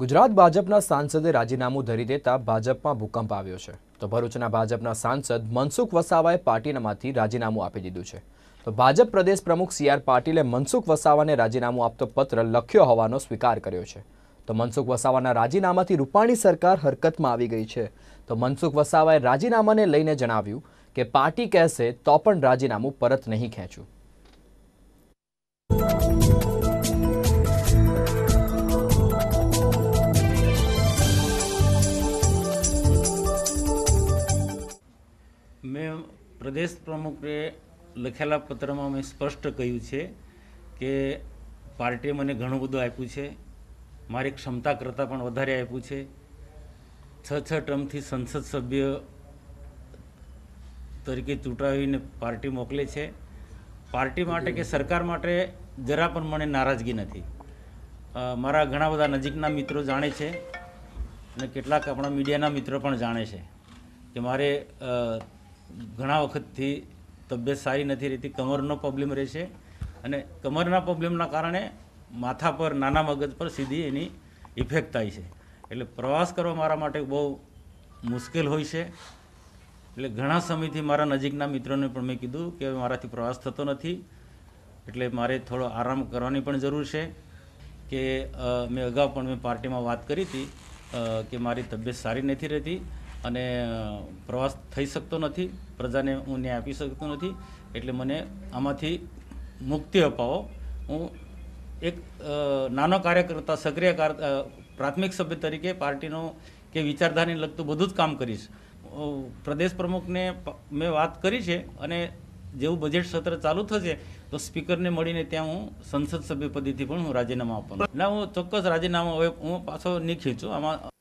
ગુજરાત ભાજપના સાંસદે રાજીનામું ધરી દેતા ભાજપમાં ભૂકંપ આવ્યો છે। તો ભરૂચના ભાજપના સાંસદ મનસુખ વસાવાએ પાર્ટીમાંથી રાજીનામું આપી દીધું છે। તો ભાજપ પ્રદેશ પ્રમુખ CR પાટિલે મનસુખ વસાવાને રાજીનામું આપતો પત્ર લખ્યો હોવાનો સ્વીકાર કર્યો છે। તો મનસુખ વસાવાના રાજીનામાથી રૂપાણી સરકાર હરકતમાં આવી ગઈ છે। તો મનસુખ વસાવાએ રાજીનામાને લઈને જણાવ્યું કે પાર્ટી કહેશે તો પણ રાજીનામું પરત નહીં ખેંચું। मैं प्रदेश प्रमुखे लखेला पत्र में मैं स्पष्ट कहू है कि पार्टी मैंने घणु बधु आप्यू है, मारी क्षमता करता पण वधारे आप्यू है। 6 टर्म थी संसद सभ्य तरीके चूंटावीने पार्टी मोकले है। पार्टी माटे के सरकार माटे जरा पण मने नाराजगी नथी। मारा घणा बधा नजीकना मित्रों जाणे छे अने केटलाक आपणा मीडियाना मित्रों पण जाणे छे कि मारे घणा वखतथी तबियत सारी नहीं रहती, कमरनो प्रॉब्लम रहे अने कमरना प्रॉब्लमना कारणे माथा पर नाना मगज पर सीधी एनी इफेक्ट थाय छे। एटले प्रवास करवा मारा माटे बहुत मुश्किल होय छे। एटले घणा समयथी मारा नजीकना मित्रोने पण मैं कीधुं कि माराथी प्रवास थतो नथी एटले मारे थोड़ो आराम करवानी पण जरूर छे। कि मैं अगाऊ पण मैं पार्टीमां वात करी थी कि मारी तबियत सारी नहीं रहती अने प्रवास थई सकतो नथी, प्रजाने हूँ न्याय आपी सकतो नथी, एटले मने आमांथी मुक्ति अपावो। हूँ एक नानो कार्यकर्ता सक्रिय प्राथमिक सभ्य तरीके पार्टीनो के विचारधाराने लगतुं बधुं ज काम करीश। प्रदेश प्रमुख ने मैं बात करी है अने जेवुं बजेट सत्र चालू थशे तो स्पीकर ने मळीने त्यां हूँ संसद सभ्य पदेथी पण हूँ राजीनामा आपवानो ना हूँ चोक्कस राजीनामा हवे हूँ पाछो नहीं खेंचू। आमां